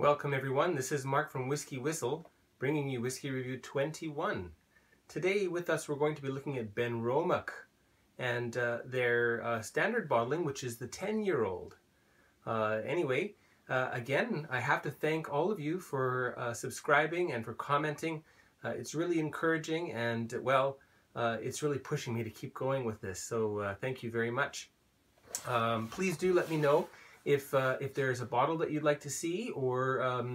Welcome everyone, this is Mark from Whisky Whistle, bringing you Whisky Review 21. Today with us we're going to be looking at Benromach and their standard bottling, which is the 10-year-old. Again, I have to thank all of you for subscribing and for commenting. It's really encouraging and, well, it's really pushing me to keep going with this, so thank you very much. Please do let me know if there's a bottle that you'd like to see, or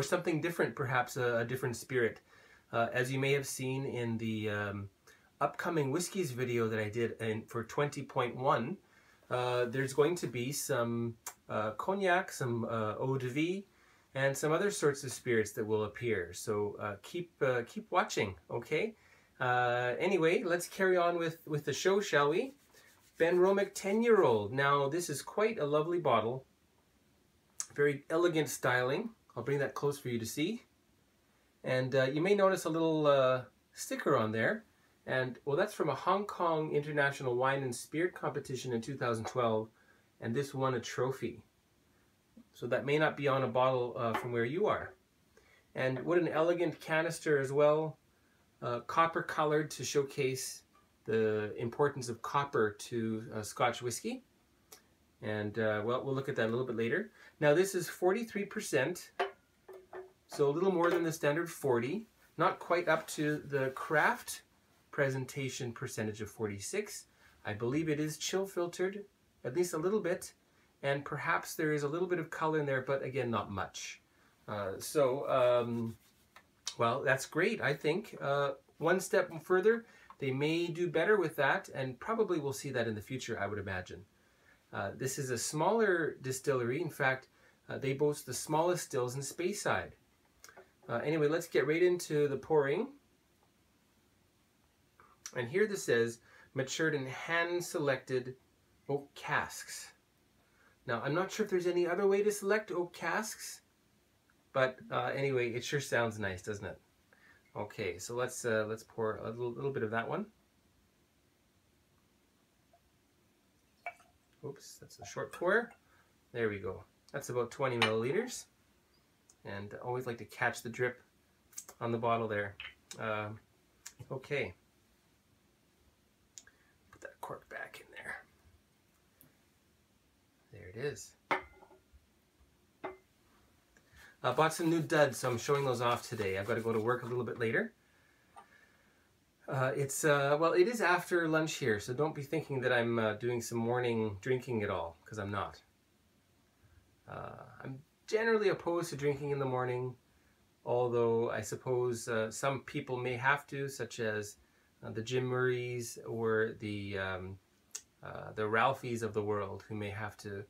something different, perhaps a different spirit. As you may have seen in the upcoming whiskeys video that I did for 20.1, there's going to be some cognac, some eau de vie, and some other sorts of spirits that will appear. So keep watching, okay? Anyway, let's carry on with the show, shall we? Benromach 10-year-old. Now, this is quite a lovely bottle. Very elegant styling. I'll bring that close for you to see. And you may notice a little sticker on there. And, well, that's from a Hong Kong International Wine and Spirit competition in 2012. And this won a trophy. So that may not be on a bottle from where you are. And what an elegant canister as well. Copper colored to showcase the importance of copper to Scotch whiskey. And well, we'll look at that a little bit later. Now this is 43%, so a little more than the standard 40, not quite up to the craft presentation percentage of 46. I believe it is chill filtered, at least a little bit, and perhaps there is a little bit of color in there, but again, not much. Well, that's great, I think. One step further, they may do better with that, and probably we'll see that in the future, I would imagine. This is a smaller distillery. In fact, they boast the smallest stills in Speyside. Anyway, let's get right into the pouring. And here this says, matured in hand-selected oak casks. Now, I'm not sure if there's any other way to select oak casks, but anyway, it sure sounds nice, doesn't it? Okay, so let's pour a little bit of that one. Oops, that's a short pour. There we go. That's about 20 milliliters. And I always like to catch the drip on the bottle there. Okay. Put that cork back in there. There it is. I bought some new duds, so I'm showing those off today. I've got to go to work a little bit later. Well, it is after lunch here, so don't be thinking that I'm doing some morning drinking at all, because I'm not. I'm generally opposed to drinking in the morning, although I suppose some people may have to, such as the Jim Murrays or the Ralphies of the world, who may have to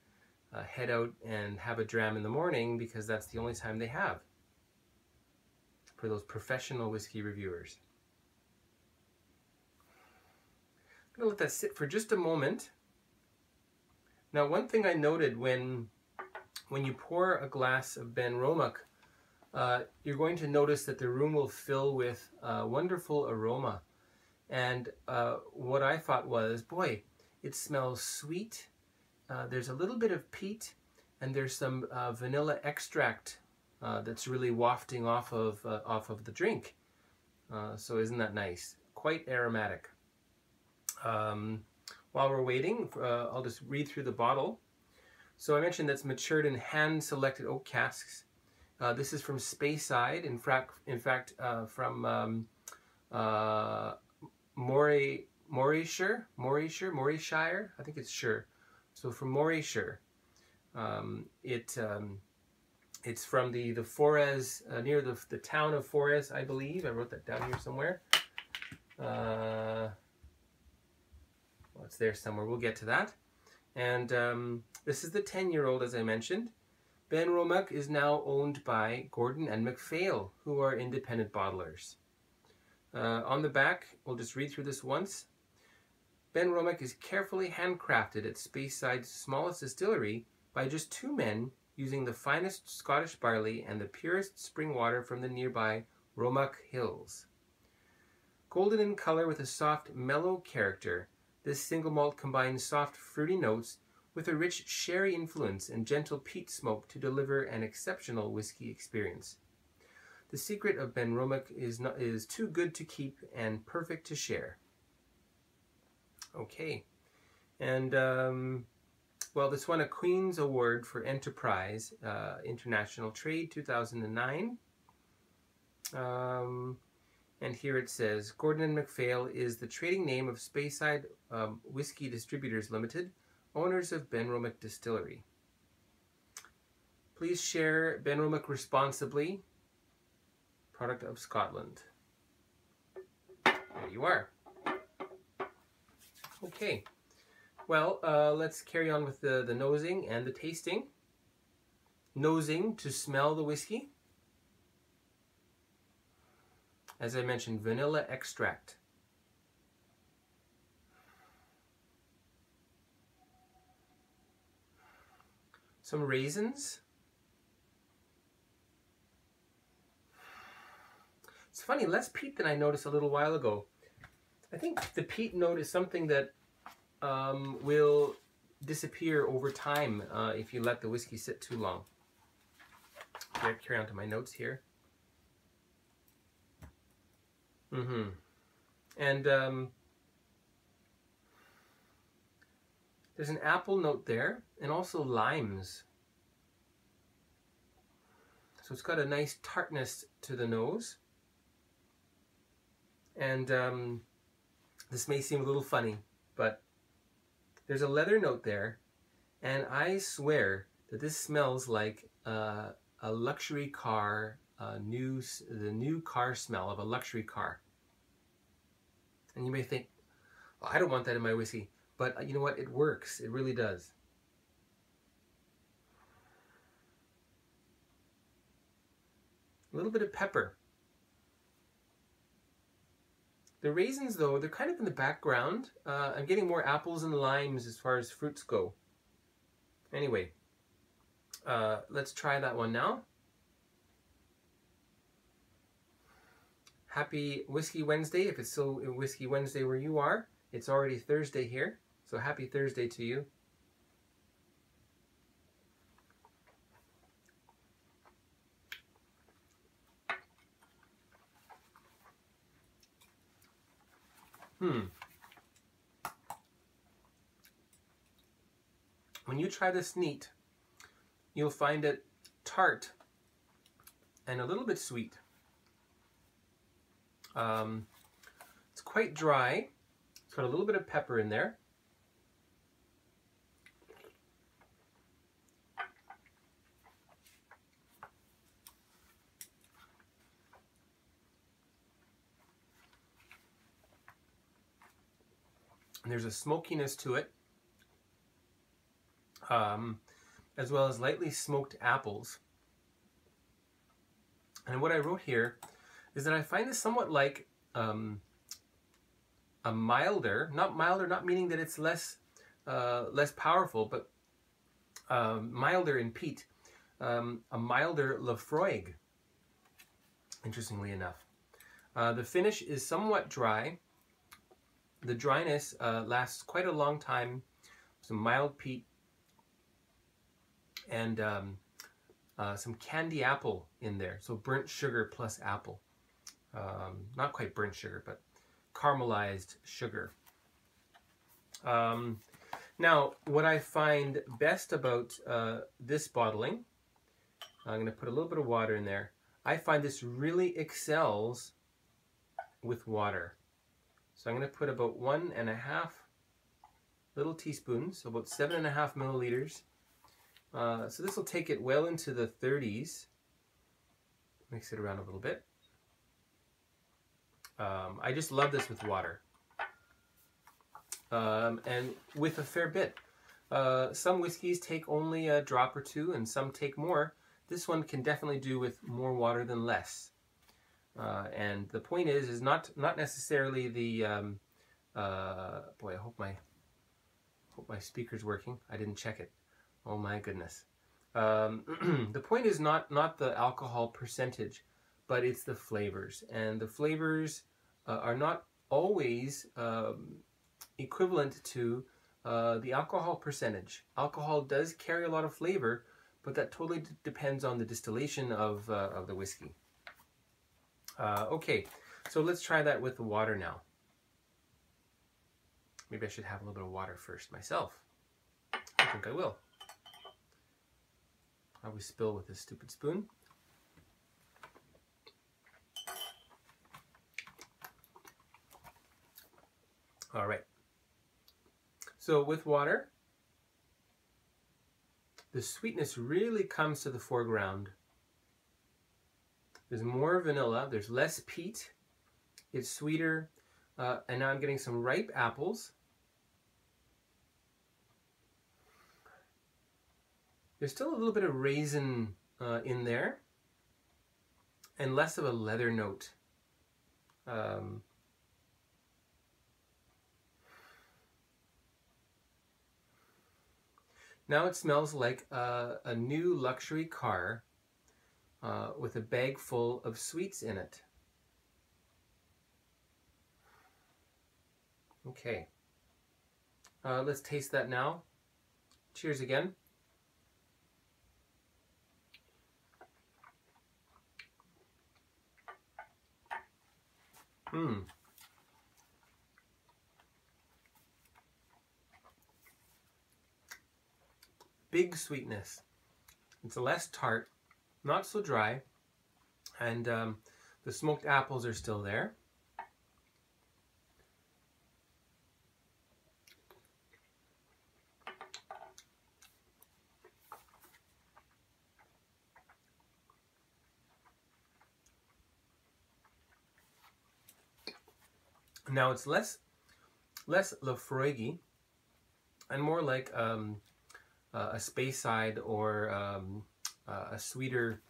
head out and have a dram in the morning because that's the only time they have, for those professional whiskey reviewers. I'm going to let that sit for just a moment. Now, one thing I noted when you pour a glass of Benromach, you're going to notice that the room will fill with wonderful aroma. And what I thought was, boy, it smells sweet. There's a little bit of peat, and there's some vanilla extract that's really wafting off of the drink. So isn't that nice? Quite aromatic. While we're waiting, I'll just read through the bottle. So I mentioned that's matured in hand-selected oak casks. This is from Speyside, in fact from Morayshire, I think it's Shire. So from Morayshire, it's from the Forres, near the town of Forres, I believe. I wrote that down here somewhere. Well, it's there somewhere. We'll get to that. And this is the 10-year-old, as I mentioned. Benromach is now owned by Gordon and MacPhail, who are independent bottlers. On the back, we'll just read through this once. Benromach is carefully handcrafted at Speyside's smallest distillery by just two men using the finest Scottish barley and the purest spring water from the nearby Romac Hills. Golden in color with a soft, mellow character, this single malt combines soft, fruity notes with a rich sherry influence and gentle peat smoke to deliver an exceptional whisky experience. The secret of Benromach is too good to keep and perfect to share. Okay, and well, this won a Queen's Award for Enterprise, International Trade, 2009. And here it says, Gordon and MacPhail is the trading name of Speyside Whiskey Distributors Limited, owners of Benromach Distillery. Please share Benromach responsibly, product of Scotland. There you are. Okay, well, let's carry on with the nosing and the tasting. Nosing to smell the whiskey. As I mentioned, vanilla extract. Some raisins. It's funny, less peat than I noticed a little while ago. I think the peat note is something that will disappear over time if you let the whiskey sit too long. Okay, carry on to my notes here. And there's an apple note there, and also limes. So it's got a nice tartness to the nose. And this may seem a little funny, but there's a leather note there, and I swear that this smells like a luxury car. The new car smell of a luxury car. And you may think, well, I don't want that in my whiskey, but you know what? It works. It really does. A little bit of pepper. The raisins, though, they're kind of in the background. I'm getting more apples and limes as far as fruits go. Anyway, let's try that one now. Happy Whiskey Wednesday, if it's still Whiskey Wednesday where you are. It's already Thursday here, so happy Thursday to you. When you try this neat, you'll find it tart and a little bit sweet. It's quite dry. It's got a little bit of pepper in there. And there's a smokiness to it, as well as lightly smoked apples. And what I wrote here is that I find this somewhat like a milder, not meaning that it's less powerful, but milder in peat, a milder Laphroaig, interestingly enough. The finish is somewhat dry. The dryness lasts quite a long time, some mild peat, and some candy apple in there, so burnt sugar plus apple. Not quite burnt sugar, but caramelized sugar. Now, what I find best about this bottling, I'm going to put a little bit of water in there. I find this really excels with water. So I'm going to put about 1.5 little teaspoons, so about 7.5 milliliters. So this will take it well into the 30s. Mix it around a little bit. I just love this with water, and with a fair bit. Some whiskeys take only a drop or two, and some take more. This one can definitely do with more water than less. And the point is not necessarily the boy. I hope my speaker's working. I didn't check it. Oh my goodness. The point is not the alcohol percentage, but it's the flavors, and the flavors are not always equivalent to the alcohol percentage. Alcohol does carry a lot of flavor, but that totally depends on the distillation of the whiskey. Okay, so let's try that with the water now. Maybe I should have a little bit of water first myself. I think I will. I always spill with this stupid spoon. All right. So with water, the sweetness really comes to the foreground. There's more vanilla, there's less peat, it's sweeter, and now I'm getting some ripe apples. There's still a little bit of raisin in there, and less of a leather note. Now it smells like a new luxury car with a bag full of sweets in it. Okay, let's taste that now. Cheers again. Hmm. Big sweetness. It's less tart, not so dry, and the smoked apples are still there. Now it's less Laphroaig and more like a Speyside or a sweeter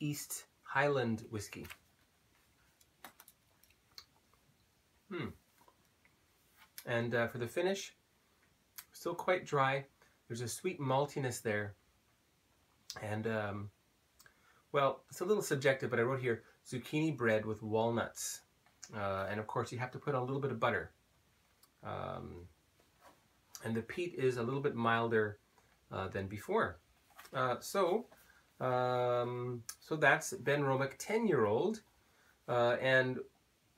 East Highland whiskey. And for the finish, still quite dry. There's a sweet maltiness there. And, well, it's a little subjective, but I wrote here, zucchini bread with walnuts. And of course, you have to put on a little bit of butter. And the peat is a little bit milder than before. So that's Benromach 10-year-old. And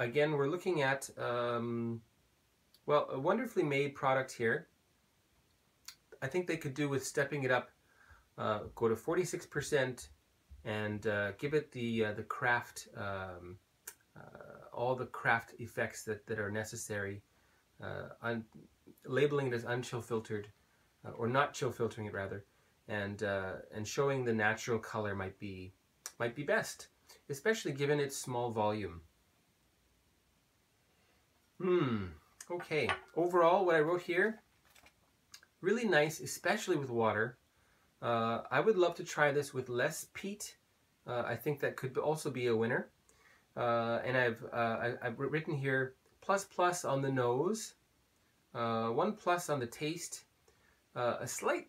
again, we're looking at, well, a wonderfully made product here. I think they could do with stepping it up, go to 46% and give it the craft, all the craft effects that are necessary. Labeling it as unchill filtered, or not chill filtering it rather, and showing the natural color might be best, especially given its small volume. Okay. Overall, what I wrote here, really nice, especially with water. I would love to try this with less peat. I think that could also be a winner. And I've written here plus on the nose. 1+ on the taste, a slight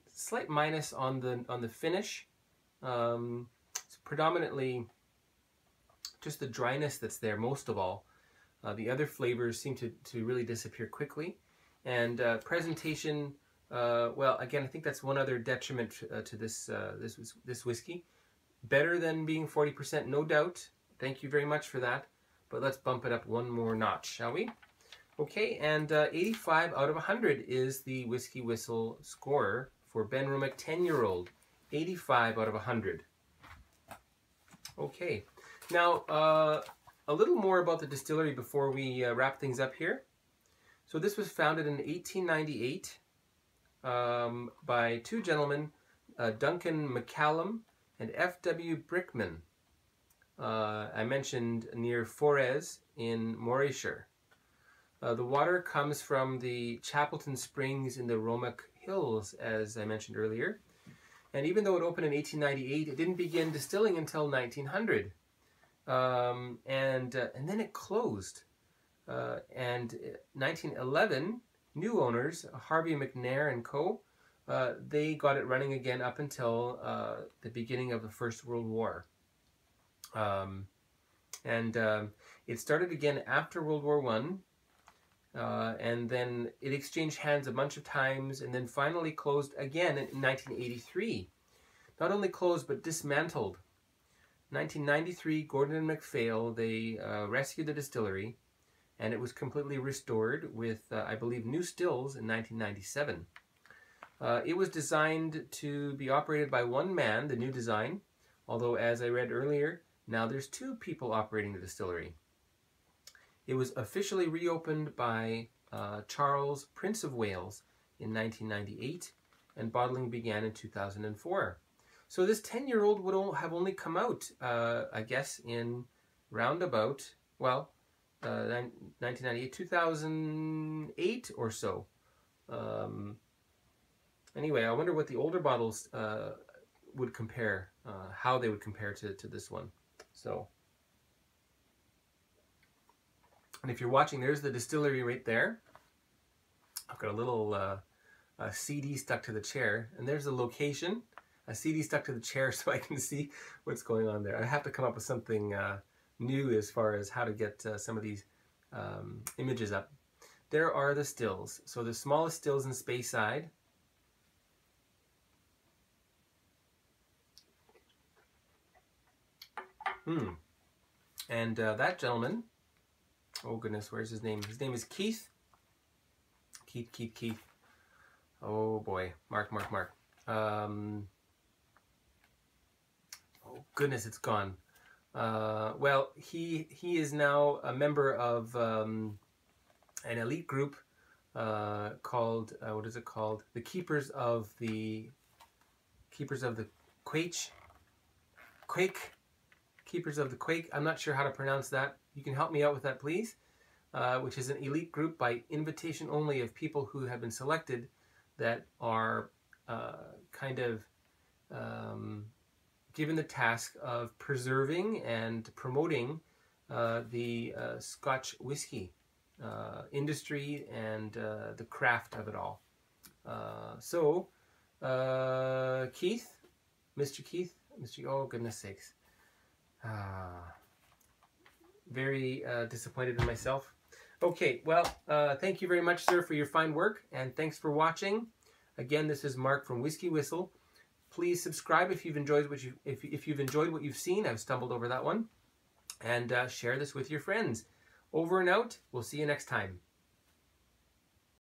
minus on the finish. It's predominantly just the dryness that's there most of all. The other flavors seem to really disappear quickly, and presentation. Well, again, I think that's one other detriment to this whiskey. Better than being 40%, no doubt. Thank you very much for that. But let's bump it up one more notch, shall we? Okay, and 85 out of 100 is the Whisky Whistle score for Benromach 10-year-old. 85 out of 100. Okay, now a little more about the distillery before we wrap things up here. So this was founded in 1898 by two gentlemen, Duncan McCallum and F.W. Brickman. I mentioned near Forres in Morayshire. The water comes from the Chapleton Springs in the Romac Hills, as I mentioned earlier. And even though it opened in 1898, it didn't begin distilling until 1900. And then it closed. And 1911, new owners, Harvey McNair and co., they got it running again up until the beginning of the First World War. It started again after World War I. and then it exchanged hands a bunch of times, and then finally closed again in 1983. Not only closed, but dismantled. 1993, Gordon and MacPhail, they rescued the distillery, and it was completely restored with, I believe, new stills in 1997. It was designed to be operated by one man, the new design, although as I read earlier, now there's two people operating the distillery. It was officially reopened by Charles, Prince of Wales, in 1998, and bottling began in 2004. So this 10-year-old would have only come out, I guess, in roundabout, well, 1998, 2008 or so. Anyway, I wonder what the older bottles would compare, how they would compare to this one. So, and if you're watching, there's the distillery right there. I've got a little CD stuck to the chair, and there's the location. A CD stuck to the chair so I can see what's going on there. I have to come up with something new as far as how to get some of these images up. There are the stills. So the smallest stills in Speyside. And that gentleman, oh goodness, where's his name? His name is Keith. Keith. Oh boy, Mark. Oh goodness, it's gone. Well, he is now a member of an elite group called what is it called? The Keepers of the Quake. I'm not sure how to pronounce that. You can help me out with that, please. Which is an elite group by invitation only of people who have been selected that are kind of given the task of preserving and promoting the Scotch whiskey industry and the craft of it all. So, Mr. Keith, oh goodness sakes. Very disappointed in myself. Okay, well, thank you very much, sir, for your fine work, and thanks for watching. Again, this is Mark from Whisky Whistle. Please subscribe if you've enjoyed what you've seen. I've stumbled over that one, and share this with your friends. Over and out. We'll see you next time.